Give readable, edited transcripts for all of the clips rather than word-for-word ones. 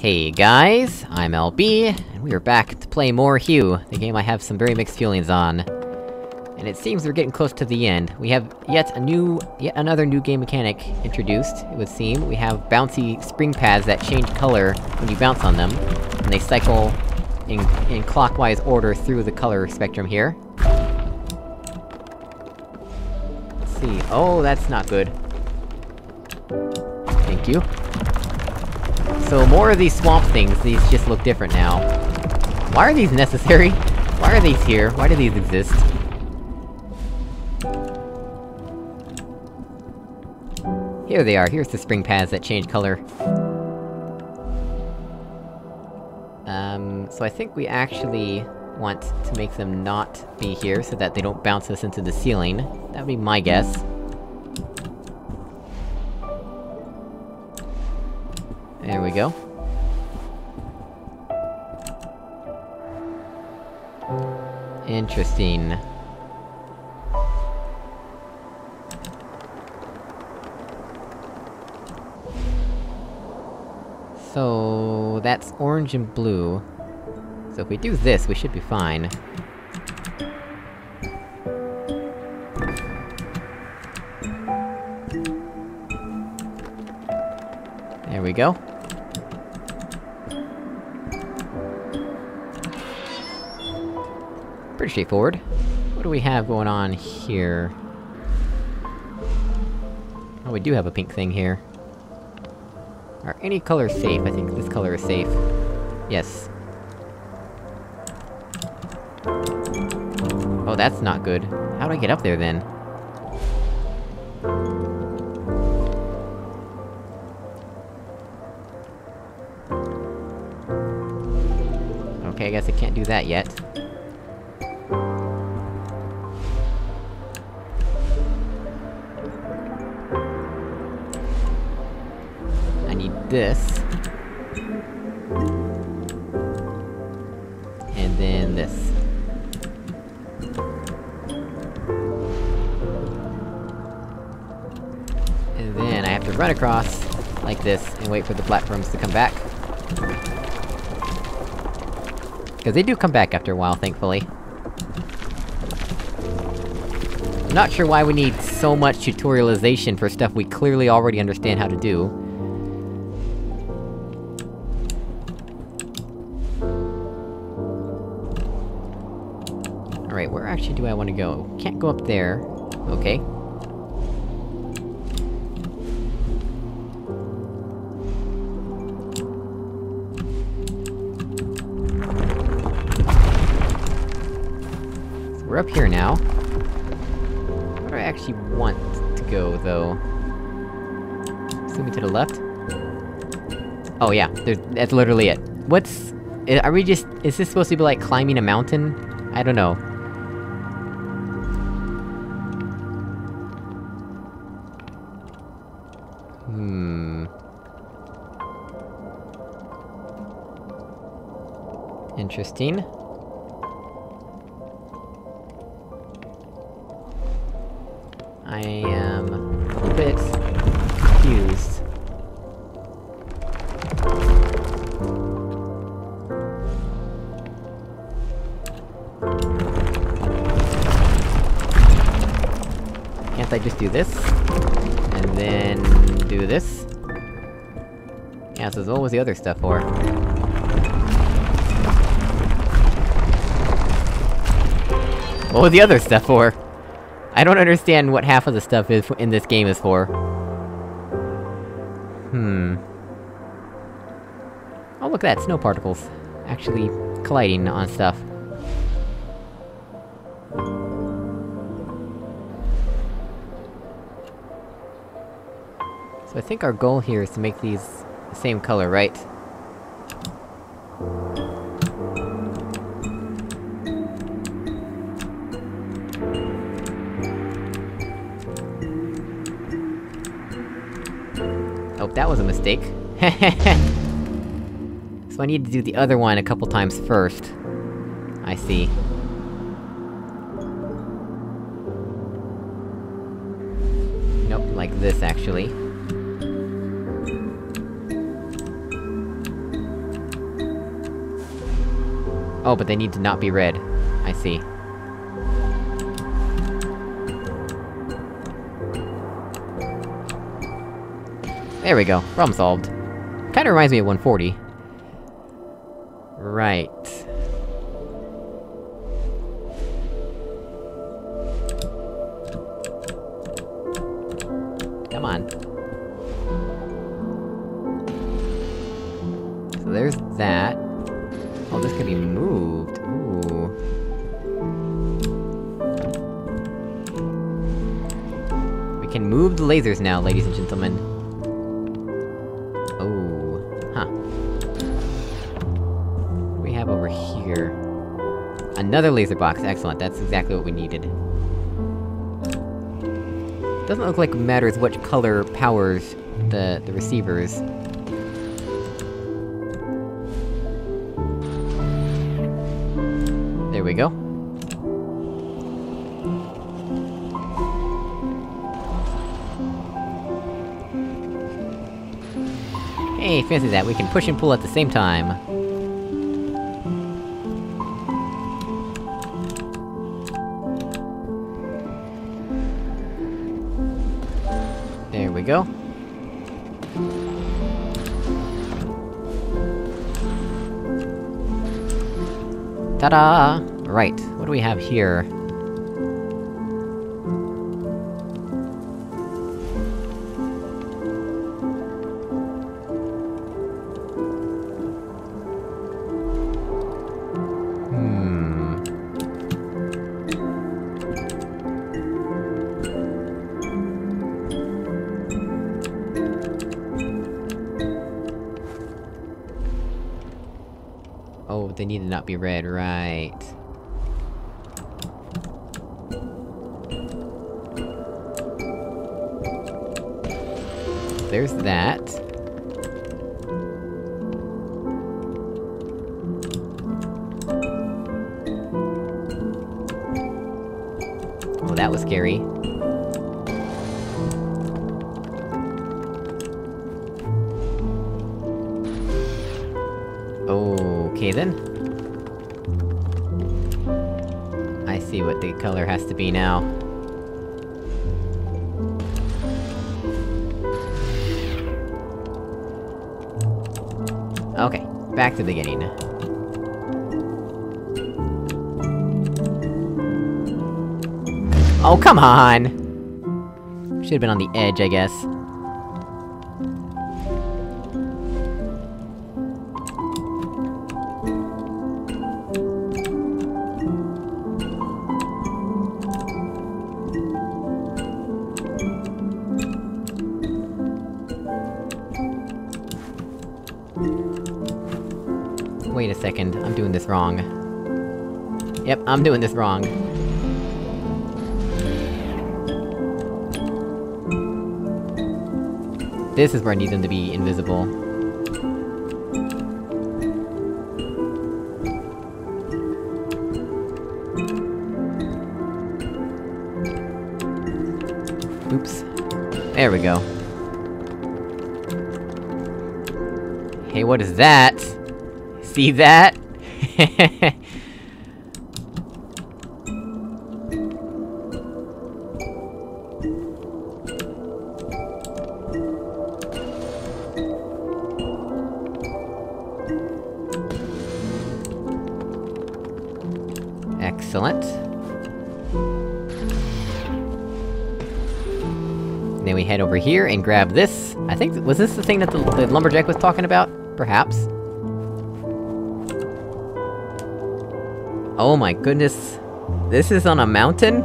Hey guys, I'm LB, and we are back to play More Hue, the game I have some very mixed feelings on. And it seems we're getting close to the end. We have yet another new game mechanic introduced, it would seem. We have bouncy spring pads that change color when you bounce on them, and they cycle in clockwise order through the color spectrum here. Let's see... oh, that's not good. Thank you. So more of these swamp things, these just look different now. Why are these necessary? Why are these here? Why do these exist? Here they are, here's the spring pads that change color. So I think we actually want to make them not be here, so that they don't bounce us into the ceiling. That would be my guess. There we go. Interesting. So... that's orange and blue. So if we do this, we should be fine. There we go. Pretty straightforward. What do we have going on here? Oh, we do have a pink thing here. Are any colors safe? I think this color is safe. Yes. Oh, that's not good. How do I get up there, then? Okay, I guess I can't do that yet. This... and then this. And then I have to run across, like this, and wait for the platforms to come back. Because they do come back after a while, thankfully. I'm not sure why we need so much tutorialization for stuff we clearly already understand how to do. Alright, where actually do I want to go? Can't go up there. Okay. So we're up here now. Where do I actually want to go, though? Assuming to the left? Oh yeah, that's literally it. Are we just- is this supposed to be like climbing a mountain? I don't know. Interesting. I am... a little bit... confused. Can't I just do this? And then... do this? Yeah, so what was the other stuff for? What was the other stuff for? I don't understand what half of the stuff is in this game is for. Oh look at that, snow particles. Actually colliding on stuff. So I think our goal here is to make these the same color, right? That was a mistake. So I need to do the other one a couple times first. I see. Nope, like this, actually. Oh, but they need to not be red. I see. There we go. Problem solved. Kinda reminds me of 140. Right. Come on. So there's that. Oh, this can be moved. Ooh. We can move the lasers now, ladies and gentlemen. Oh. Huh. What do we have over here? Another laser box, excellent, that's exactly what we needed. Doesn't look like it matters what color powers the receivers. There we go. Hey, fancy that, we can push and pull at the same time. Go. Ta-da! Right, what do we have here? They need to not be red, right. There's that. Oh, that was scary. Okay then. I see what the color has to be now. Okay, back to the beginning. Oh, come on! Should've been on the edge, I guess. Wait a second, I'm doing this wrong. Yep, I'm doing this wrong. This is where I need them to be invisible. Oops. There we go. Hey, what is that? See that? Excellent. And then we head over here and grab this. I think was this the thing that the lumberjack was talking about? Perhaps. Oh my goodness, this is on a mountain?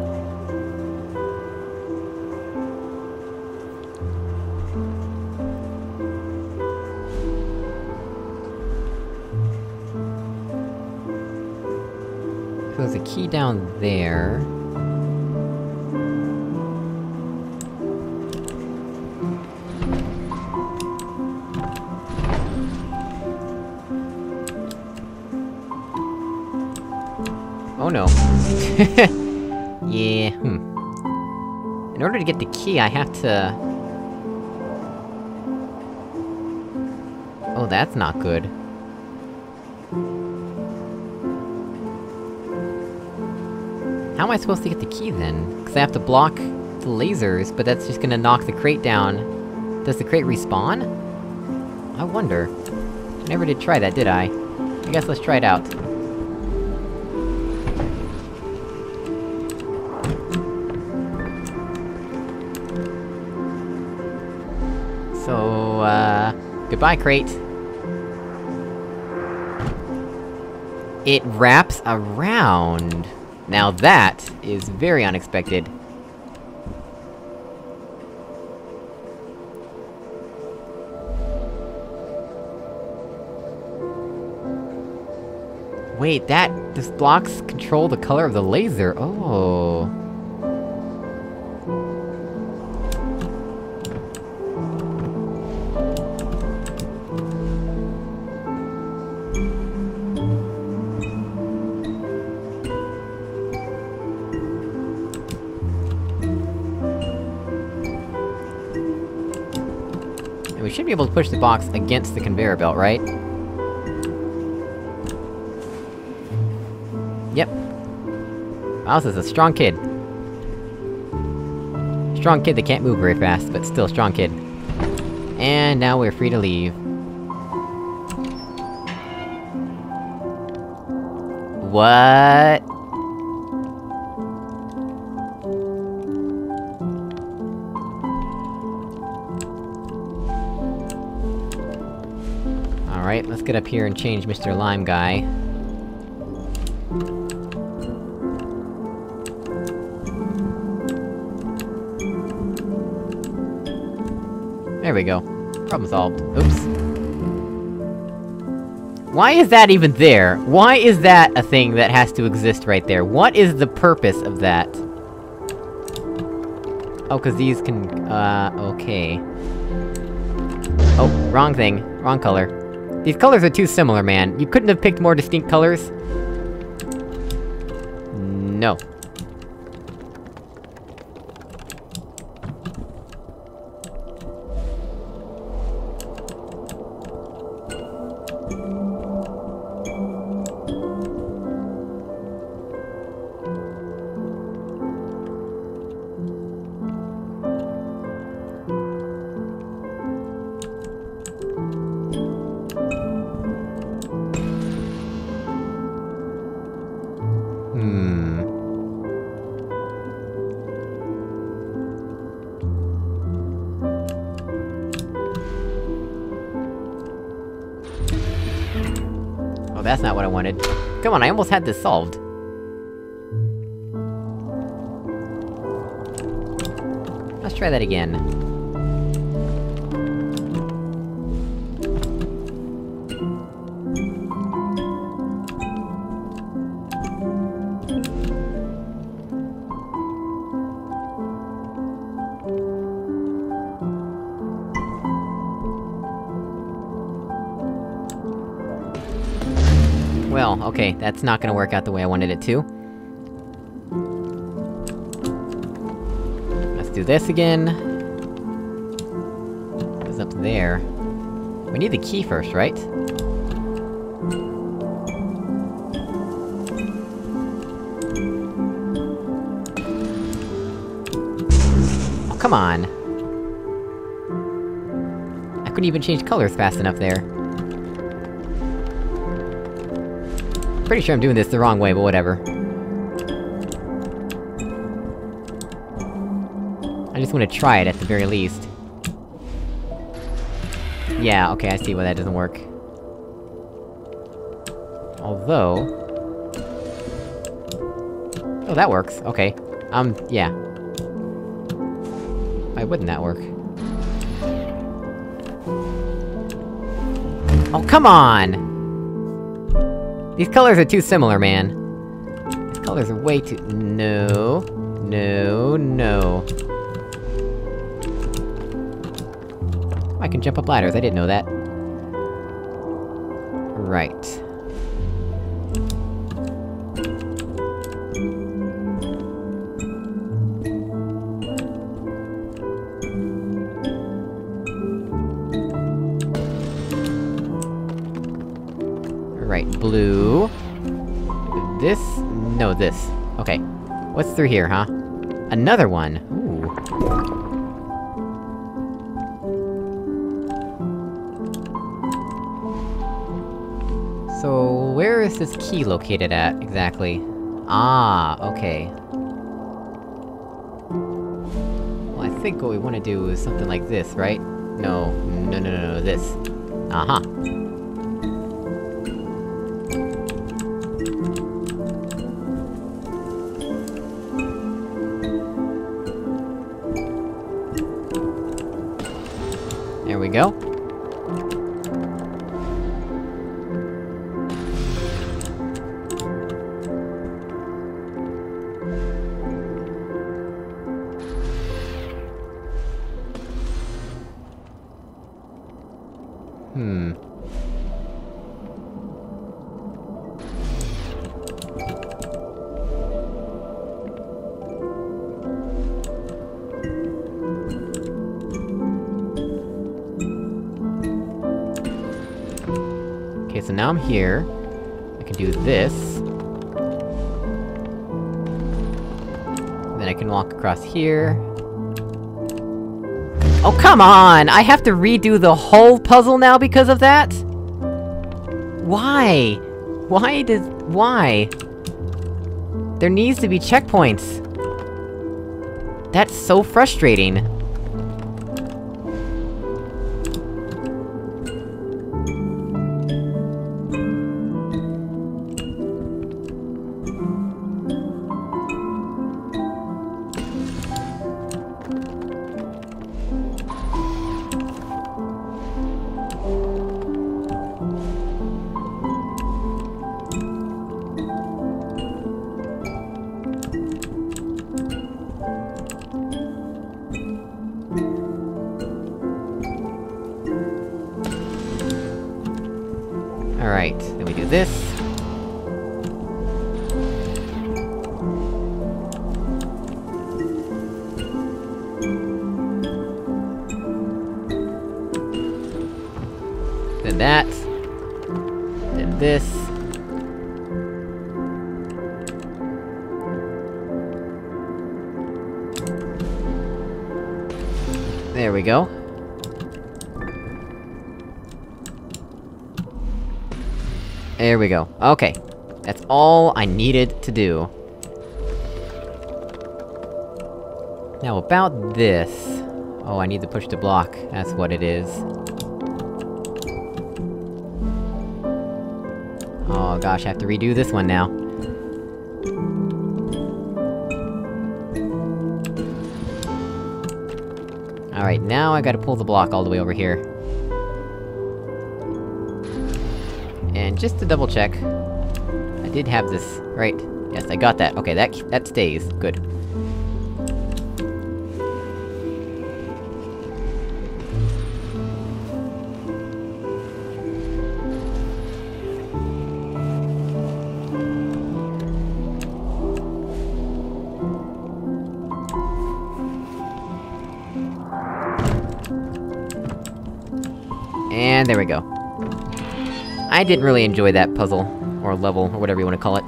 So there's a key down there... Oh no. Yeah, In order to get the key, I have to... Oh, that's not good. How am I supposed to get the key then? Because I have to block the lasers, but that's just gonna knock the crate down. Does the crate respawn? I wonder. I never did try that, did I? I guess let's try it out. So, goodbye, crate. It wraps around! Now that is very unexpected. Wait, these blocks control the color of the laser, oh... We should be able to push the box against the conveyor belt, right? Yep. Wow, this is a strong kid. Strong kid that can't move very fast, but still strong kid. And now we're free to leave. What? Alright, let's get up here and change Mr. Lime Guy. There we go. Problem solved. Oops. Why is that even there? Why is that a thing that has to exist right there? What is the purpose of that? Oh, cause these can- okay. Oh, wrong thing. Wrong color. These colors are too similar, man. You couldn't have picked more distinct colors? No. That's not what I wanted. Come on, I almost had this solved. Let's try that again. Well, okay, that's not gonna work out the way I wanted it to. Let's do this again. It goes up there. We need the key first, right? Oh, come on! I couldn't even change colors fast enough there. Pretty sure I'm doing this the wrong way, but whatever. I just want to try it at the very least. Yeah, okay, I see why that doesn't work. Although... oh, that works, okay. Yeah. Why wouldn't that work? Oh, come on! These colors are too similar, man. These colors are way too- no... no... no... oh, I can jump up ladders, I didn't know that. Right. Right, blue... this... no, this. Okay. What's through here, huh? Another one! Ooh. So, where is this key located at, exactly? Ah, okay. Well, I think what we want to do is something like this, right? No, no, no, no, no, this. Aha! There we go. Okay, so now I'm here. I can do this. Then I can walk across here. Oh, come on! I have to redo the whole puzzle now because of that?! Why? Why? There needs to be checkpoints! That's so frustrating! Alright, then we do this. Then that. Then this. There we go. There we go. Okay. That's all I needed to do. Now about this... Oh, I need to push the block. That's what it is. Oh gosh, I have to redo this one now. Alright, now I gotta pull the block all the way over here. And just to double check... I did have this, right? Yes, I got that. Okay, that stays. Good. And there we go. I didn't really enjoy that puzzle, or level, or whatever you want to call it.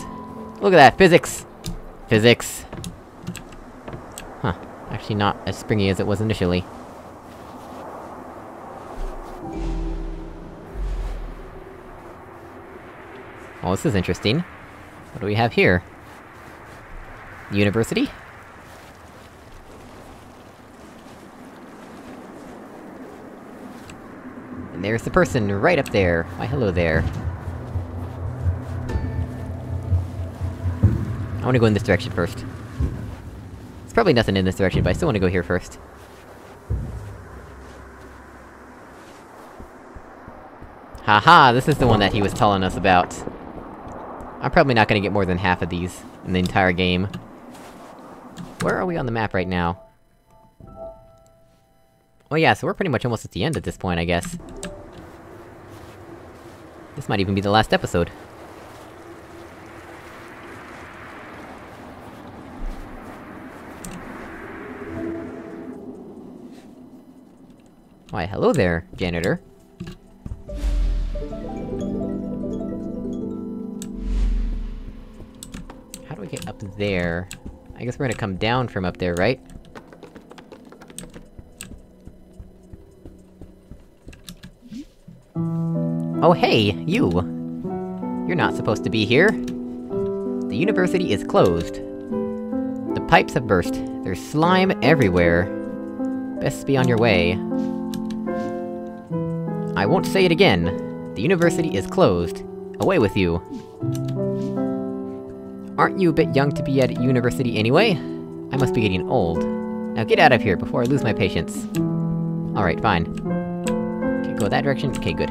Look at that! Physics! Physics! Huh. Actually not as springy as it was initially. Oh, this is interesting. What do we have here? University? There's the person right up there! Why, hello there. I wanna go in this direction first. There's probably nothing in this direction, but I still wanna go here first. Haha, this is the one that he was telling us about. I'm probably not gonna get more than half of these in the entire game. Where are we on the map right now? Oh yeah, so we're pretty much almost at the end at this point, I guess. This might even be the last episode. Why, hello there, janitor. How do we get up there? I guess we're gonna come down from up there, right? Oh hey, you! You're not supposed to be here! The university is closed. The pipes have burst. There's slime everywhere. Best be on your way. I won't say it again. The university is closed. Away with you! Aren't you a bit young to be at university anyway? I must be getting old. Now get out of here before I lose my patience. Alright, fine. Okay, go that direction. Okay, good.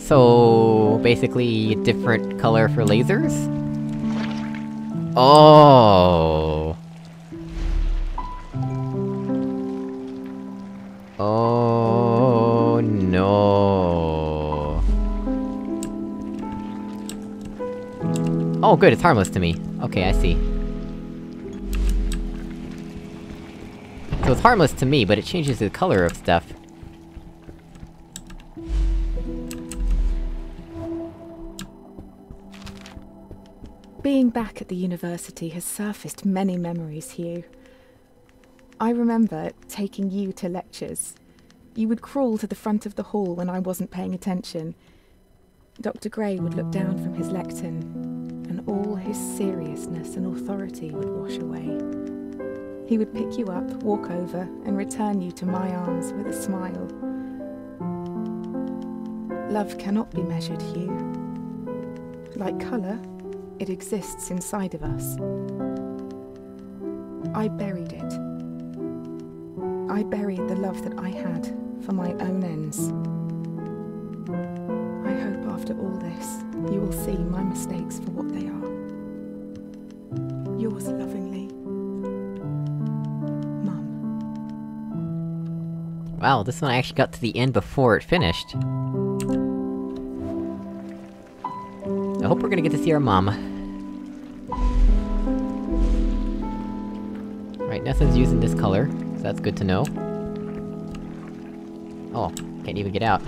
So... basically, different color for lasers? Oh. Oh no. Oh good, it's harmless to me. Okay, I see. So it's harmless to me, but it changes the color of stuff. Being back at the university has surfaced many memories, Hugh. I remember taking you to lectures. You would crawl to the front of the hall when I wasn't paying attention. Dr. Gray would look down from his lectern, and all his seriousness and authority would wash away. He would pick you up, walk over, and return you to my arms with a smile. Love cannot be measured, Hugh. Like colour, it exists inside of us. I buried it. I buried the love that I had for my own ends. I hope after all this, you will see my mistakes for what they are. Yours lovingly, Mum. Wow, this one I actually got to the end before it finished. I hope we're gonna get to see our mom. Alright, nothing's using this color, so that's good to know. Oh, can't even get out.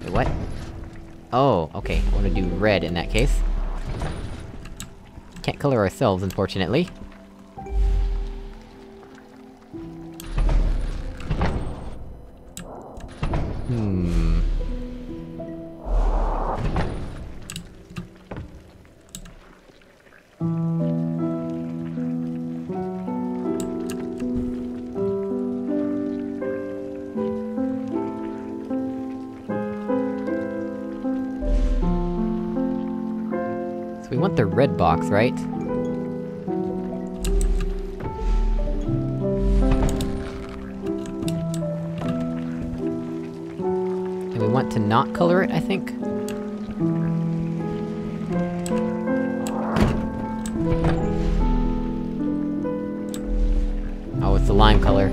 Wait, what? Oh, okay, I wanna do red in that case. Can't color ourselves, unfortunately. We want the red box, right? And we want to not color it, I think? Oh, it's the lime color.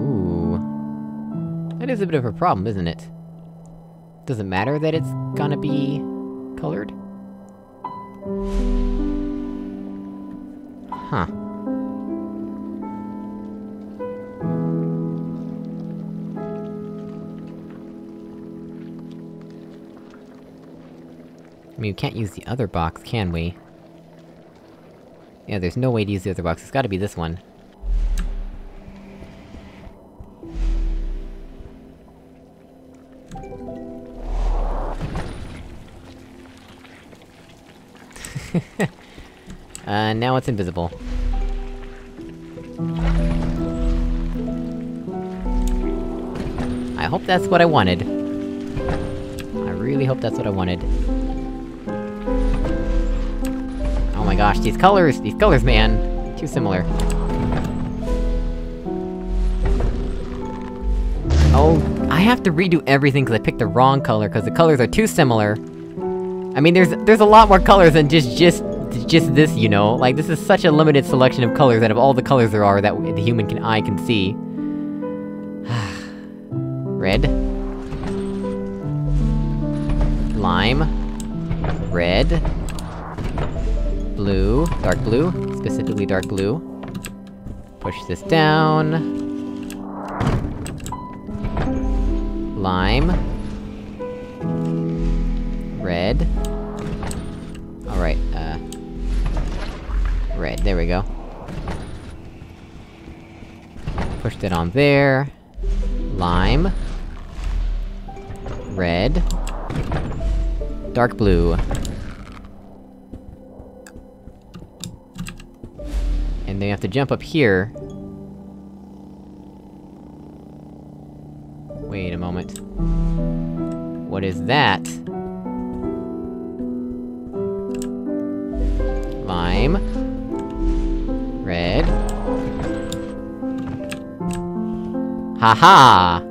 Ooh. That is a bit of a problem, isn't it? Does it matter that it's gonna be... colored? Huh. I mean, we can't use the other box, can we? Yeah, there's no way to use the other box, it's gotta be this one. Now it's invisible. I hope that's what I wanted. I really hope that's what I wanted. Oh my gosh, these colors, man! Too similar. Oh, I have to redo everything because I picked the wrong color, because the colors are too similar. I mean, there's a lot more colors than just this, you know? Like, this is such a limited selection of colors out of all the colors there are that the eye can see. Red. Lime. Red. Blue. Dark blue. Specifically dark blue. Push this down. Lime. red. Alright, red, there we go. Pushed it on there. Lime. Red. Dark blue. And then you have to jump up here. Wait a moment. What is that? Lime. Red. Haha!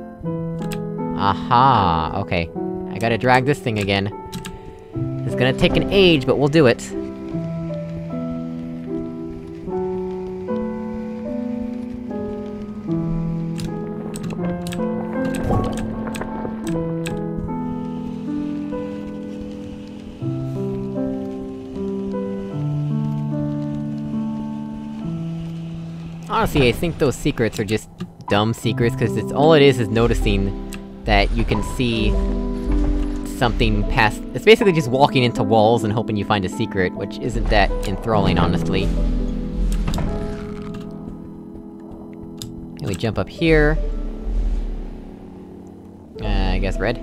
Aha! Okay. I gotta drag this thing again. It's gonna take an age, but we'll do it. Honestly, I think those secrets are just dumb secrets, cause it's- all it is noticing that you can see something past- it's basically just walking into walls and hoping you find a secret, which isn't that enthralling, honestly. And we jump up here. I guess red?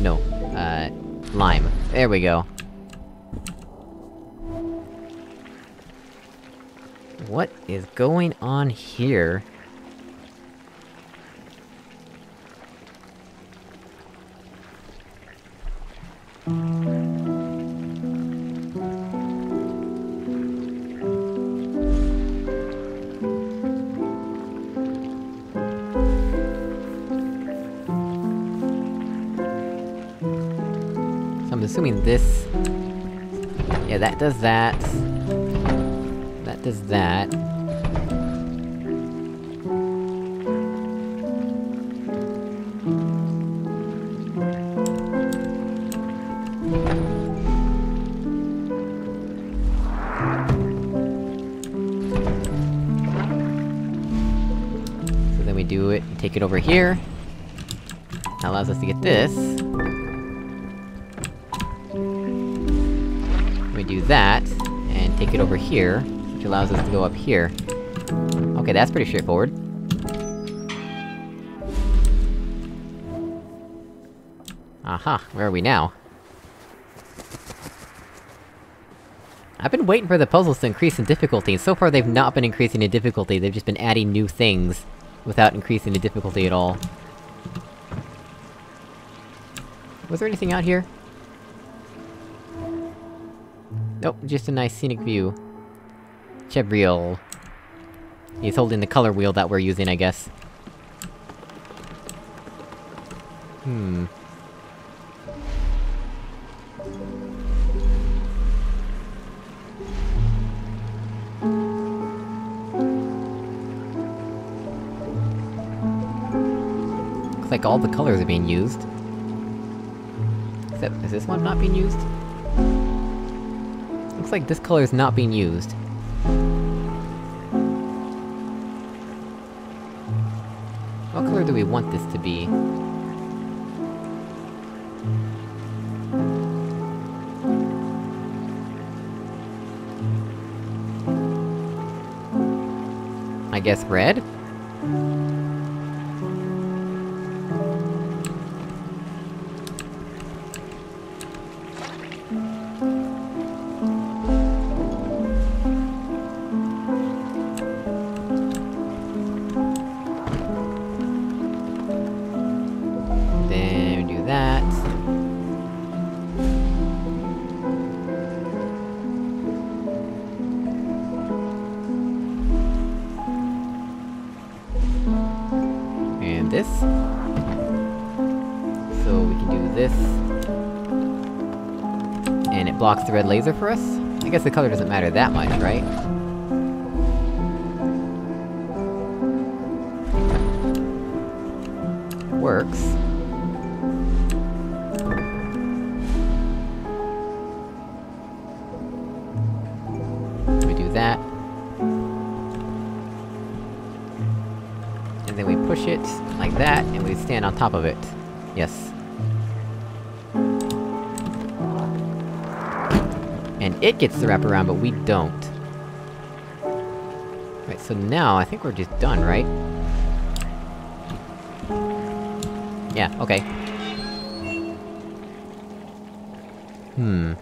No. Lime. There we go. What is going on here? So I'm assuming this... yeah, that does that. That does that. So then we do it, and take it over here. That allows us to get this. We do that, and take it over here. Allows us to go up here. Okay, that's pretty straightforward. Aha, where are we now? I've been waiting for the puzzles to increase in difficulty, and so far they've not been increasing in difficulty, they've just been adding new things without increasing the difficulty at all. Was there anything out here? Nope, just a nice scenic view. Chevriol. He's holding the color wheel that we're using, I guess. Looks like all the colors are being used. Except, is this one not being used? Looks like this color is not being used. What color do we want this to be? I guess red? This. So we can do this. And it blocks the red laser for us? I guess the color doesn't matter that much, right? Works. We do that. And then we push it, like that, and we stand on top of it. Yes. and it gets the wraparound, but we don't. Right, so now, I think we're just done, right? Yeah, okay. Hmm.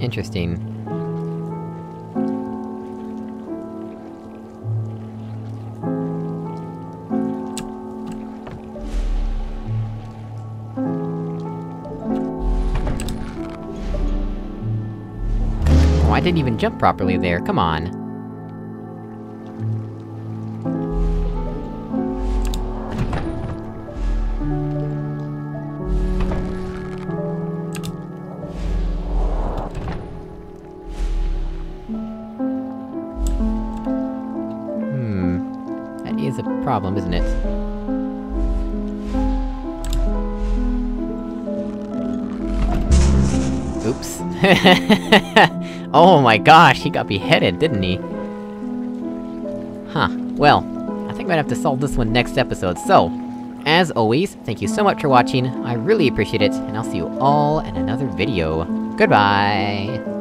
Interesting. Oh, I didn't even jump properly there, come on! Is a problem, isn't it? Oops. Oh my gosh, he got beheaded, didn't he? Huh. Well, I think we're gonna have to solve this one next episode, so... as always, thank you so much for watching, I really appreciate it, and I'll see you all in another video. Goodbye!